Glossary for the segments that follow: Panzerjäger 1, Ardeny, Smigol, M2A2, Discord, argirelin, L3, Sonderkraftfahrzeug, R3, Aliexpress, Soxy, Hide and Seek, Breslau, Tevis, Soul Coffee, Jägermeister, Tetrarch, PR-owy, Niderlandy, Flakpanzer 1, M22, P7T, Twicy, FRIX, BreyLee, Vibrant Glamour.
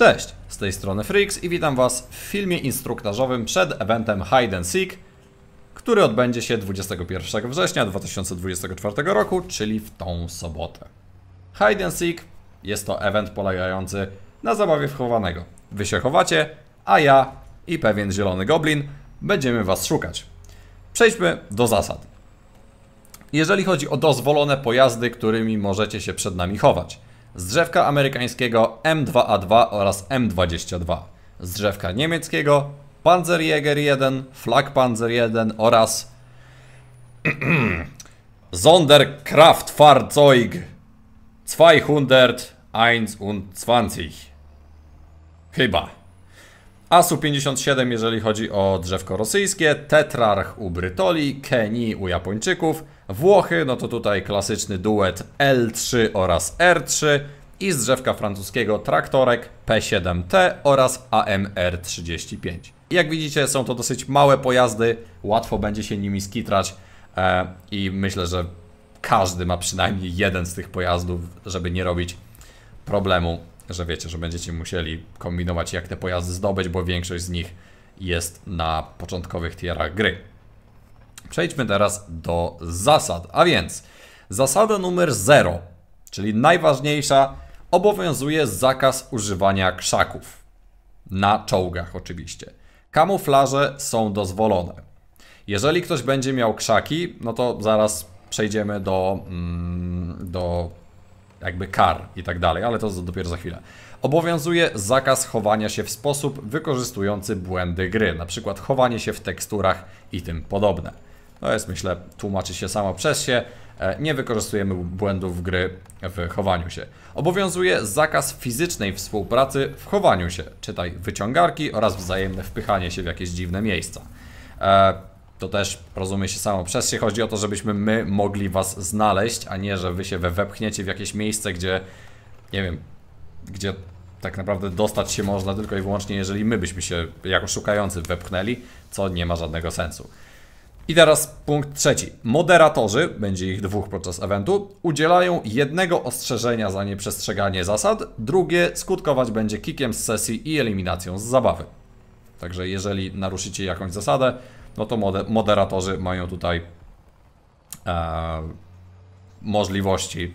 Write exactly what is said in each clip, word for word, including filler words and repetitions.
Cześć, z tej strony FRIX i witam Was w filmie instruktażowym przed eventem Hide and Seek, który odbędzie się dwudziestego pierwszego września dwa tysiące dwudziestego czwartego roku, czyli w tą sobotę. Hide and Seek jest to event polegający na zabawie w chowanego. Wy się chowacie, a ja i pewien zielony goblin będziemy Was szukać. Przejdźmy do zasad. Jeżeli chodzi o dozwolone pojazdy, którymi możecie się przed nami chować. Z drzewka amerykańskiego M dwa A dwa oraz M dwadzieścia dwa. Z drzewka niemieckiego Panzerjäger jeden, Flakpanzer jeden oraz Sonderkraftfahrzeug dwieście einundzwanzig. Chyba. A S U pięćdziesiąt siedem jeżeli chodzi o drzewko rosyjskie, Tetrarch u Brytoli, Kenii u Japończyków, Włochy, no to tutaj klasyczny duet L trzy oraz R trzy i z drzewka francuskiego traktorek P siedem T oraz A M R trzydzieści pięć. Jak widzicie, są to dosyć małe pojazdy, łatwo będzie się nimi skitrać e, i myślę, że każdy ma przynajmniej jeden z tych pojazdów, żeby nie robić problemu, że wiecie, że będziecie musieli kombinować, jak te pojazdy zdobyć, bo większość z nich jest na początkowych tierach gry. Przejdźmy teraz do zasad, a więc zasada numer zero, czyli najważniejsza, obowiązuje zakaz używania krzaków. Na czołgach oczywiście. Kamuflaże są dozwolone. Jeżeli ktoś będzie miał krzaki, no to zaraz przejdziemy do, mm, do jakby kar i tak dalej, ale to dopiero za chwilę. Obowiązuje zakaz chowania się w sposób wykorzystujący błędy gry, na przykład chowanie się w teksturach i tym podobne. To jest, myślę, tłumaczy się samo przez się. Nie wykorzystujemy błędów gry w chowaniu się. Obowiązuje zakaz fizycznej współpracy w chowaniu się. Czytaj wyciągarki oraz wzajemne wpychanie się w jakieś dziwne miejsca. To też rozumie się samo przez się. Chodzi o to, żebyśmy my mogli Was znaleźć, a nie, że Wy się wepchniecie w jakieś miejsce, gdzie, nie wiem, gdzie tak naprawdę dostać się można tylko i wyłącznie, jeżeli my byśmy się jako szukający wepchnęli, co nie ma żadnego sensu. I teraz punkt trzeci. Moderatorzy, będzie ich dwóch podczas eventu, udzielają jednego ostrzeżenia za nieprzestrzeganie zasad, drugie skutkować będzie kickiem z sesji i eliminacją z zabawy. Także jeżeli naruszycie jakąś zasadę, no to moderatorzy mają tutaj e, możliwości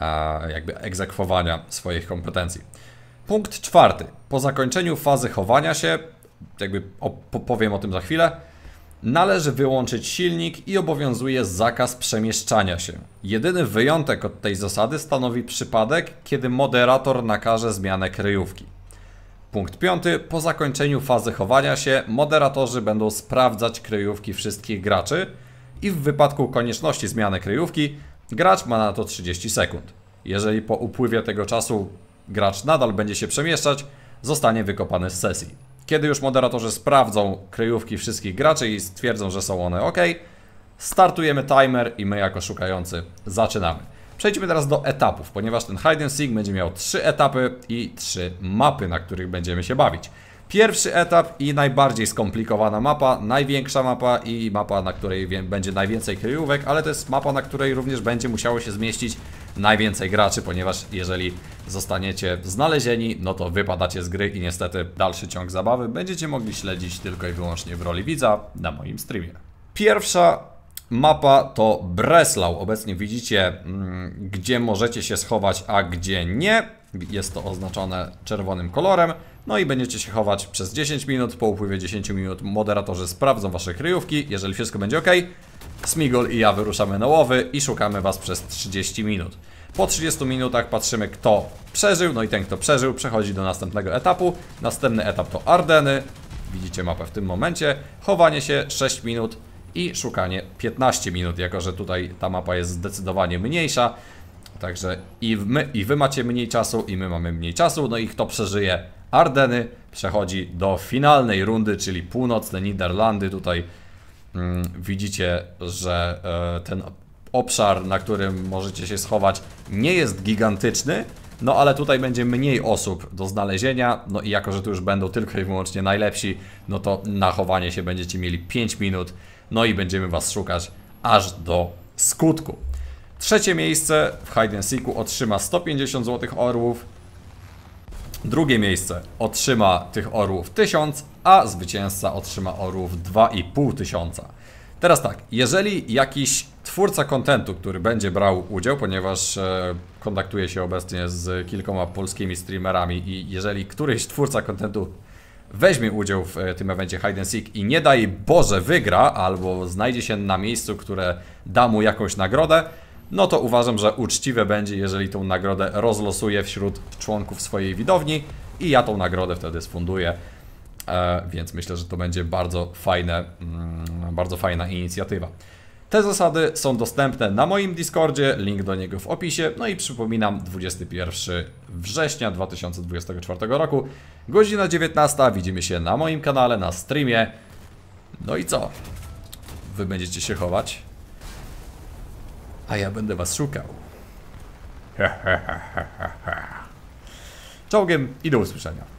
e, jakby egzekwowania swoich kompetencji. Punkt czwarty. Po zakończeniu fazy chowania się, jakby opowiem o tym za chwilę, należy wyłączyć silnik i obowiązuje zakaz przemieszczania się. Jedyny wyjątek od tej zasady stanowi przypadek, kiedy moderator nakaże zmianę kryjówki. Punkt piąty. Po zakończeniu fazy chowania się moderatorzy będą sprawdzać kryjówki wszystkich graczy i w wypadku konieczności zmiany kryjówki gracz ma na to trzydzieści sekund. Jeżeli po upływie tego czasu gracz nadal będzie się przemieszczać, zostanie wykopany z sesji. Kiedy już moderatorzy sprawdzą kryjówki wszystkich graczy i stwierdzą, że są one ok, startujemy timer i my jako szukający zaczynamy. Przejdźmy teraz do etapów, ponieważ ten Hide and Seek będzie miał trzy etapy i trzy mapy, na których będziemy się bawić. Pierwszy etap i najbardziej skomplikowana mapa, największa mapa i mapa, na której będzie najwięcej kryjówek, ale to jest mapa, na której również będzie musiało się zmieścić najwięcej graczy, ponieważ jeżeli zostaniecie znalezieni, no to wypadacie z gry i niestety dalszy ciąg zabawy będziecie mogli śledzić tylko i wyłącznie w roli widza na moim streamie. Pierwsza mapa to Breslau. Obecnie widzicie, gdzie możecie się schować, a gdzie nie. Jest to oznaczone czerwonym kolorem. No i będziecie się chować przez dziesięć minut. Po upływie dziesięciu minut moderatorzy sprawdzą wasze kryjówki. Jeżeli wszystko będzie ok, Smigol i ja wyruszamy na łowy i szukamy was przez trzydzieści minut. Po trzydziestu minutach patrzymy, kto przeżył. No i ten, kto przeżył, przechodzi do następnego etapu. Następny etap to Ardeny. Widzicie mapę w tym momencie. Chowanie się sześć minut i szukanie piętnaście minut. Jako że tutaj ta mapa jest zdecydowanie mniejsza. Także i, my, i wy macie mniej czasu, i my mamy mniej czasu. No i kto przeżyje Ardeny, przechodzi do finalnej rundy, czyli północne Niderlandy. Tutaj mm, widzicie, że e, ten obszar, na którym możecie się schować, nie jest gigantyczny. No ale tutaj będzie mniej osób do znalezienia. No i jako że tu już będą tylko i wyłącznie najlepsi, no to na chowanie się będziecie mieli pięć minut. No i będziemy was szukać aż do skutku. Trzecie miejsce w Hide and Seeku otrzyma sto pięćdziesiąt złotych orłów. Drugie miejsce otrzyma tych orłów tysiąc, a zwycięzca otrzyma orłów dwa i pół tysiąca. Teraz tak, jeżeli jakiś twórca kontentu, który będzie brał udział, ponieważ e, kontaktuje się obecnie z kilkoma polskimi streamerami i jeżeli któryś twórca kontentu weźmie udział w e, tym evencie Hide and Seek i nie daj Boże wygra, albo znajdzie się na miejscu, które da mu jakąś nagrodę, no to uważam, że uczciwe będzie, jeżeli tą nagrodę rozlosuje wśród członków swojej widowni i ja tą nagrodę wtedy sfunduję. E, więc myślę, że to będzie bardzo fajne, mm, bardzo fajna inicjatywa. Te zasady są dostępne na moim Discordzie, link do niego w opisie. No i przypominam, dwudziestego pierwszego września dwa tysiące dwudziestego czwartego roku, godzina dziewiętnasta, widzimy się na moim kanale, na streamie. No i co? Wy będziecie się chować, a ja będę was szukał. Czołgiem i do usłyszenia.